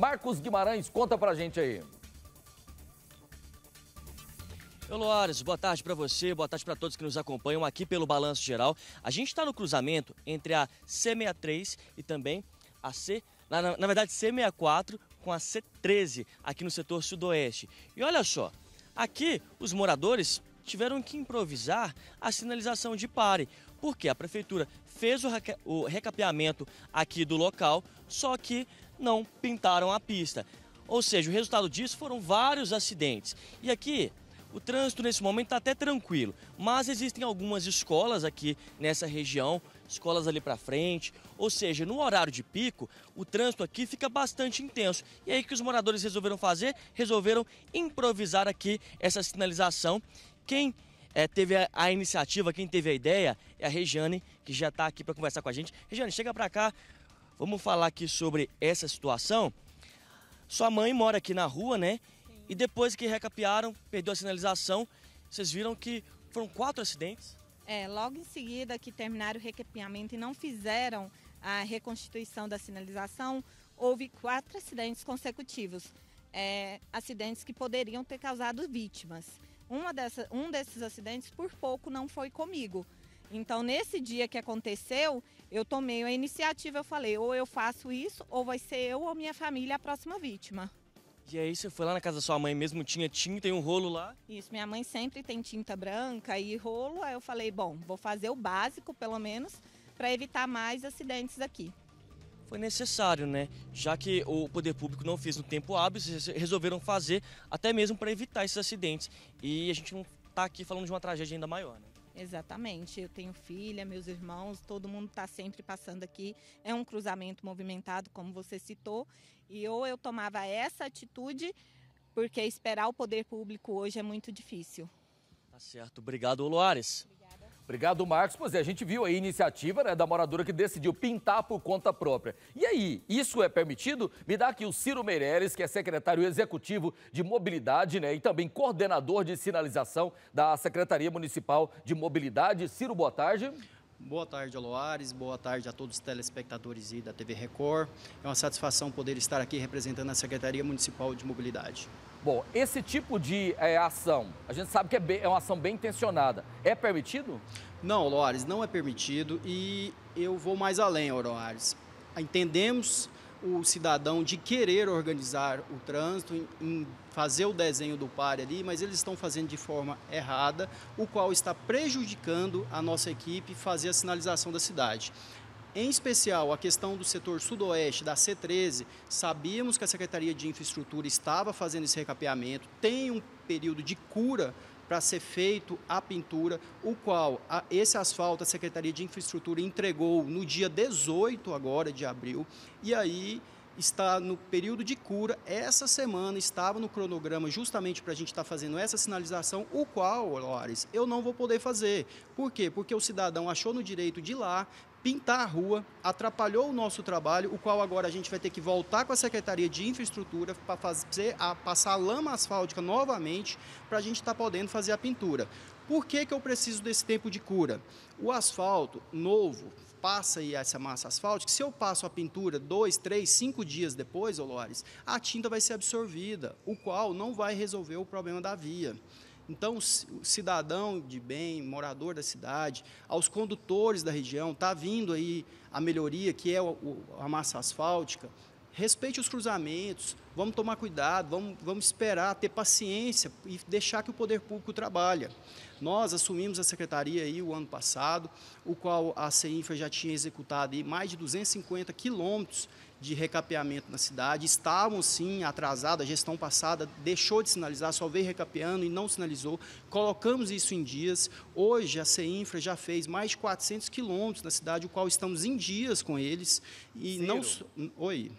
Marcos Guimarães, conta pra gente aí. Loares, boa tarde para você, boa tarde para todos que nos acompanham aqui pelo Balanço Geral. A gente está no cruzamento entre a C63 e também a C64 com a C13 aqui no setor sudoeste. E olha só, aqui os moradores tiveram que improvisar a sinalização de pare, porque a prefeitura fez o recapeamento aqui do local, só que não pintaram a pista. Ou seja, o resultado disso foram vários acidentes. E aqui o trânsito nesse momento está até tranquilo, mas existem algumas escolas aqui nessa região, escolas ali para frente, ou seja, no horário de pico, o trânsito aqui fica bastante intenso. E aí o que os moradores resolveram fazer? Resolveram improvisar aqui essa sinalização. Quem teve a iniciativa, quem teve a ideia é a Regiane, que já está aqui para conversar com a gente. Regiane, chega para cá, vamos falar aqui sobre essa situação. Sua mãe mora aqui na rua, né? E depois que recapearam, perdeu a sinalização, vocês viram que foram 4 acidentes? É, logo em seguida que terminaram o recapeamento e não fizeram a reconstituição da sinalização, houve 4 acidentes consecutivos. Acidentes que poderiam ter causado vítimas. Um desses acidentes, por pouco, não foi comigo. Então, nesse dia que aconteceu, eu tomei a iniciativa, eu falei, ou eu faço isso, ou vai ser eu ou minha família a próxima vítima. E aí você foi lá na casa da sua mãe mesmo, tinha tinta e um rolo lá? Isso, minha mãe sempre tem tinta branca e rolo, aí eu falei, bom, vou fazer o básico pelo menos para evitar mais acidentes aqui. Foi necessário, né? Já que o poder público não fez no tempo hábil, vocês resolveram fazer até mesmo para evitar esses acidentes. E a gente não está aqui falando de uma tragédia ainda maior, né? Exatamente, eu tenho filha, meus irmãos, todo mundo está sempre passando aqui, é um cruzamento movimentado, como você citou, e ou eu tomava essa atitude, porque esperar o poder público hoje é muito difícil. Tá certo, obrigado, Loares. Obrigada. Obrigado, Marcos. Pois é, a gente viu aí a iniciativa, né, da moradora que decidiu pintar por conta própria. E aí, isso é permitido? Me dá aqui o Ciro Meirelles, que é secretário executivo de Mobilidade, né, e também coordenador de sinalização da Secretaria Municipal de Mobilidade. Ciro, boa tarde. Boa tarde, Aloares. Boa tarde a todos os telespectadores da TV Record. É uma satisfação poder estar aqui representando a Secretaria Municipal de Mobilidade. Bom, esse tipo de ação, a gente sabe que é uma ação bem intencionada. É permitido? Não, Aloares, não é permitido e eu vou mais além, Aloares. Entendemos o cidadão de querer organizar o trânsito, em fazer o desenho do pare ali, mas eles estão fazendo de forma errada, o qual está prejudicando a nossa equipe fazer a sinalização da cidade. Em especial, a questão do setor sudoeste, da C13, sabíamos que a Secretaria de Infraestrutura estava fazendo esse recapeamento, tem um período de cura para ser feito a pintura, o qual esse asfalto a Secretaria de Infraestrutura entregou no dia 18 agora de abril, e aí está no período de cura, essa semana estava no cronograma justamente para a gente estar fazendo essa sinalização, o qual, Loares, eu não vou poder fazer. Por quê? Porque o cidadão achou no direito de ir lá, pintar a rua, atrapalhou o nosso trabalho, o qual agora a gente vai ter que voltar com a Secretaria de Infraestrutura para fazer passar a lama asfáltica novamente para a gente estar podendo fazer a pintura. Por que que eu preciso desse tempo de cura? O asfalto novo passa aí essa massa asfáltica, se eu passo a pintura 2, 3, 5 dias depois, Loares, a tinta vai ser absorvida, o qual não vai resolver o problema da via. Então, o cidadão de bem, morador da cidade, aos condutores da região, está vindo aí a melhoria, que é a massa asfáltica. Respeite os cruzamentos, vamos tomar cuidado, vamos esperar, ter paciência e deixar que o poder público trabalhe. Nós assumimos a secretaria aí o ano passado, o qual a Ceinfra já tinha executado aí mais de 250 quilômetros de recapeamento na cidade, estavam sim atrasados, a gestão passada deixou de sinalizar, só veio recapeando e não sinalizou, colocamos isso em dias, hoje a Ceinfra já fez mais de 400 quilômetros na cidade, o qual estamos em dias com eles e não... Oi...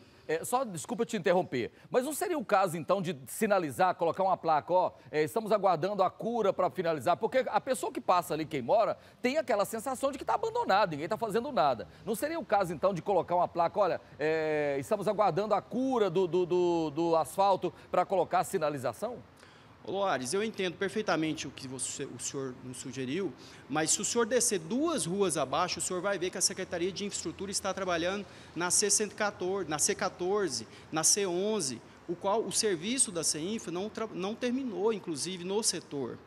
Só desculpa te interromper, mas não seria o caso, então, de sinalizar, colocar uma placa, ó, estamos aguardando a cura para finalizar, porque a pessoa que passa ali, quem mora, tem aquela sensação de que está abandonado, ninguém está fazendo nada. Não seria o caso, então, de colocar uma placa, olha, estamos aguardando a cura do asfalto para colocar a sinalização? Loares, eu entendo perfeitamente o que o senhor nos sugeriu, mas se o senhor descer 2 ruas abaixo, o senhor vai ver que a Secretaria de Infraestrutura está trabalhando na C114, na C14, na C11, o qual o serviço da Ceinfra não terminou, inclusive, no setor.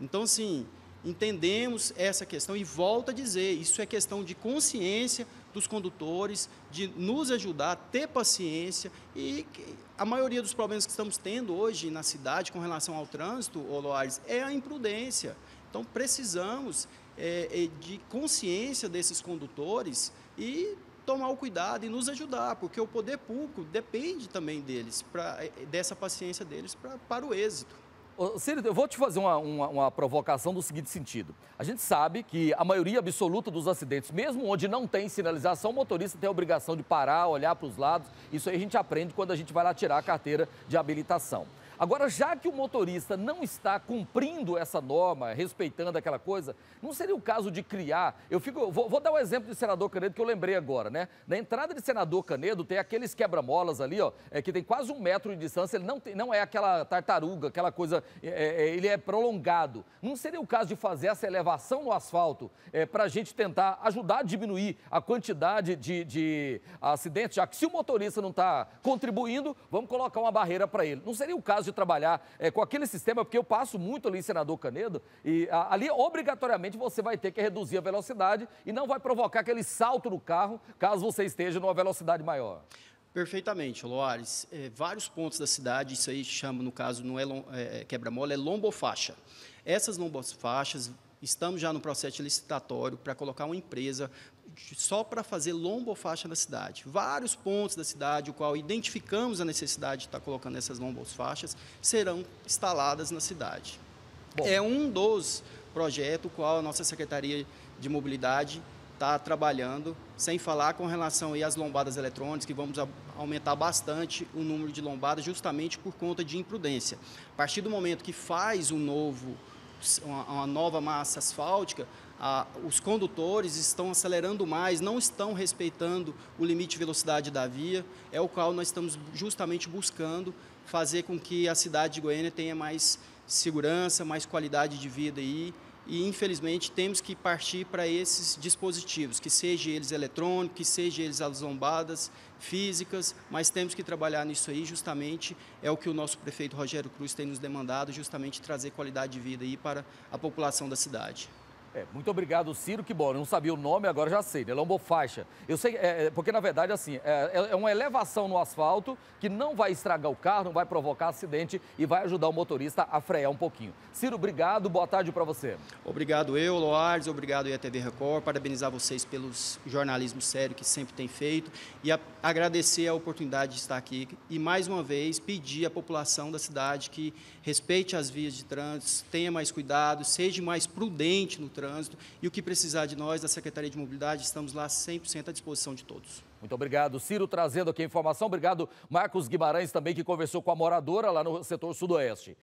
Então, assim, entendemos essa questão e volto a dizer, isso é questão de consciência dos condutores, de nos ajudar a ter paciência e a maioria dos problemas que estamos tendo hoje na cidade com relação ao trânsito, Loares, é a imprudência. Então, precisamos de consciência desses condutores e tomar o cuidado e nos ajudar, porque o poder público depende também deles, dessa paciência deles para o êxito. Ciro, eu vou te fazer uma provocação no seguinte sentido. A gente sabe que a maioria absoluta dos acidentes, mesmo onde não tem sinalização, o motorista tem a obrigação de parar, olhar para os lados. Isso aí a gente aprende quando a gente vai lá tirar a carteira de habilitação. Agora, já que o motorista não está cumprindo essa norma, respeitando aquela coisa, não seria o caso de criar... Vou dar um exemplo de Senador Canedo, que eu lembrei agora, né? Na entrada de Senador Canedo tem aqueles quebra-molas ali, ó, que tem quase 1 metro de distância, ele não é aquela tartaruga, aquela coisa... ele é prolongado. Não seria o caso de fazer essa elevação no asfalto para a gente tentar ajudar a diminuir a quantidade de acidentes, já que se o motorista não está contribuindo, vamos colocar uma barreira para ele. Não seria o caso de trabalhar com aquele sistema, porque eu passo muito ali em Senador Canedo, e ali obrigatoriamente você vai ter que reduzir a velocidade e não vai provocar aquele salto no carro, caso você esteja numa velocidade maior. Perfeitamente, Loares. Vários pontos da cidade, isso aí chama, no caso, não é, quebra-mola, é lombofaixa. Essas lombofaixas, estamos já no processo licitatório para colocar uma empresa só para fazer lombofaixa na cidade. Vários pontos da cidade, o qual identificamos a necessidade de estar colocando essas lombofaixas, serão instaladas na cidade. Bom. É um dos projetos o qual a nossa Secretaria de Mobilidade está trabalhando, sem falar com relação aí às lombadas eletrônicas, que vamos aumentar bastante o número de lombadas justamente por conta de imprudência. A partir do momento que faz uma nova massa asfáltica, os condutores estão acelerando mais, não estão respeitando o limite de velocidade da via, é o qual nós estamos justamente buscando fazer com que a cidade de Goiânia tenha mais segurança, mais qualidade de vida aí. E, infelizmente, temos que partir para esses dispositivos, que sejam eles eletrônicos, que sejam eles as lombadas físicas, mas temos que trabalhar nisso aí, justamente, é o que o nosso prefeito Rogério Cruz tem nos demandado, justamente trazer qualidade de vida aí para a população da cidade. Muito obrigado, Ciro. Que bom, eu não sabia o nome, agora já sei, né? Lombofaixa. Eu sei, porque na verdade, assim, é uma elevação no asfalto que não vai estragar o carro, não vai provocar acidente e vai ajudar o motorista a frear um pouquinho. Ciro, obrigado, boa tarde para você. Obrigado eu, Loares, obrigado aí a TV Record, parabenizar vocês pelos jornalismo sério que sempre tem feito e agradecer a oportunidade de estar aqui e, mais uma vez, pedir à população da cidade que respeite as vias de trânsito, tenha mais cuidado, seja mais prudente no trânsito. E o que precisar de nós, da Secretaria de Mobilidade, estamos lá 100% à disposição de todos. Muito obrigado, Ciro, trazendo aqui a informação. Obrigado, Marcos Guimarães, também, que conversou com a moradora lá no setor sudoeste.